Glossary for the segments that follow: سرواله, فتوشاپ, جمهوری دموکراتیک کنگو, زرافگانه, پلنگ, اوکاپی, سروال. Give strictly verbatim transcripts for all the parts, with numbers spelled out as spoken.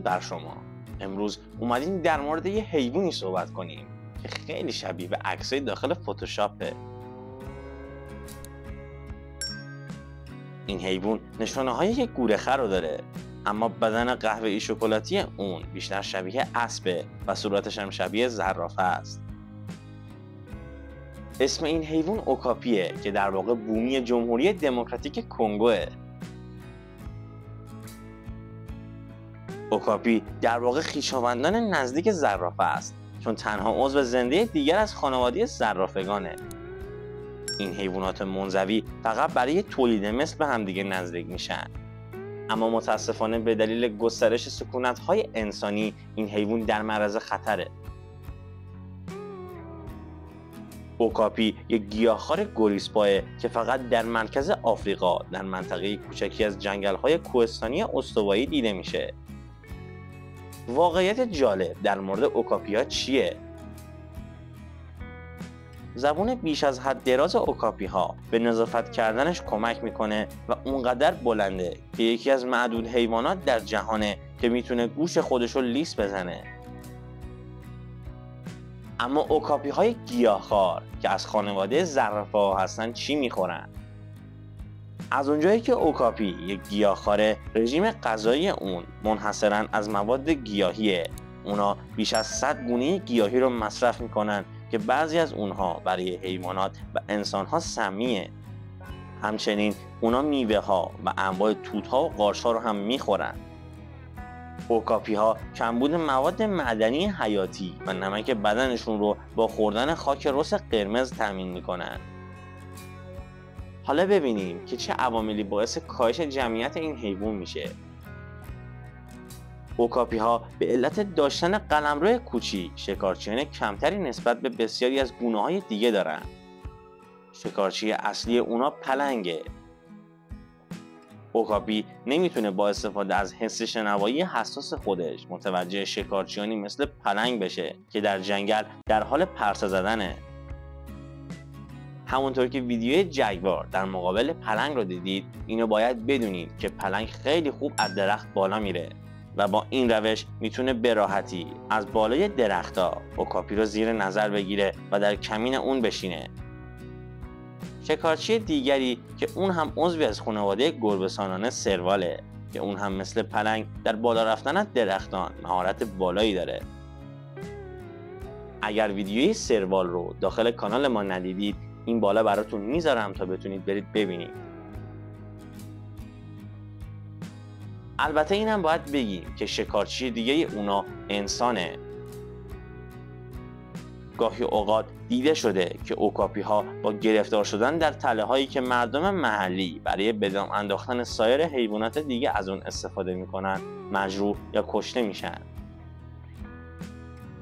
درود بر شما. امروز اومدیم در مورد یه حیوانی صحبت کنیم که خیلی شبیه به عکسای داخل فتوشاپه. این حیوان نشانه های یک گورخر رو داره، اما بدن قهوه‌ای شکلاتی اون بیشتر شبیه اسبه و صورتش هم شبیه زرافه است. اسم این حیوان اوکاپیه که در واقع بومی جمهوری دموکراتیک کنگوه. اوکاپی در واقع خویشاوندان نزدیک زرافه است، چون تنها عضو زنده دیگر از خانواده زرافگانه. این حیوانات منزوی فقط برای تولید مثل به همدیگه نزدیک میشن، اما متاسفانه به دلیل گسترش سکونت‌های انسانی این حیوان در معرض خطره. اوکاپی یک گیاهخوار گریزپایه که فقط در مرکز آفریقا در منطقه کوچکی از جنگل‌های کوهستانی استوایی دیده میشه. واقعیت جالب در مورد اوکاپی‌ها چیه؟ زبون بیش از حد دراز اوکاپی‌ها به نظافت کردنش کمک میکنه و اونقدر بلنده که یکی از معدود حیوانات در جهانه که میتونه گوش خودش رو لیس بزنه. اما اوکاپی‌های گیاهخوار که از خانواده زرافه‌ها هستن چی میخورن؟ از اونجایی که اوکاپی یک گیاهخواره، رژیم غذایی اون منحصراً از مواد گیاهیه. اونا بیش از صد گونه گیاهی رو مصرف میکنن که بعضی از اونها برای حیوانات و انسانها سمیه. همچنین اونا میوه ها و انواع توت ها و قارچ ها رو هم میخورن. اوکاپی ها کمبود مواد معدنی حیاتی و نمک بدنشون رو با خوردن خاک رس قرمز تامین میکنن. حالا ببینیم که چه عواملی باعث کاهش جمعیت این حیوان میشه. اوکاپی ها به علت داشتن قلمرو کوچی شکارچیان کمتری نسبت به بسیاری از گونه های دیگه دارن. شکارچی اصلی اونا پلنگه. اوکاپی نمیتونه با استفاده از حس شنوایی حساس خودش متوجه شکارچیانی مثل پلنگ بشه که در جنگل در حال پرسه زدنه. همونطور که ویدیوی جگوار در مقابل پلنگ رو دیدید، اینو باید بدونید که پلنگ خیلی خوب از درخت بالا میره و با این روش میتونه به راحتی از بالای درختها اوکاپی رو زیر نظر بگیره و در کمین اون بشینه. شکارچی دیگری که اون هم عضوی از خانواده گربه‌سانانه سرواله که اون هم مثل پلنگ در بالا رفتن از درختان مهارت بالایی داره. اگر ویدیوی سروال رو داخل کانال ما ندیدید، این بالا براتون میذارم تا بتونید برید ببینید. البته اینم باید بگیم که شکارچی دیگه اونا انسانه. گاهی اوقات دیده شده که اوکاپی ها با گرفتار شدن در تله هایی که مردم محلی برای به دام انداختن سایر حیوانات دیگه از اون استفاده میکنن مجروح یا کشته میشن.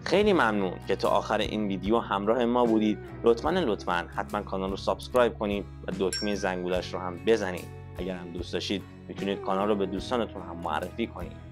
خیلی ممنون که تا آخر این ویدیو همراه ما بودید. لطفاً لطفاً حتما کانال رو سابسکرایب کنید و دکمه زنگولش رو هم بزنید. اگر هم دوست داشتید میتونید کانال رو به دوستانتون هم معرفی کنید.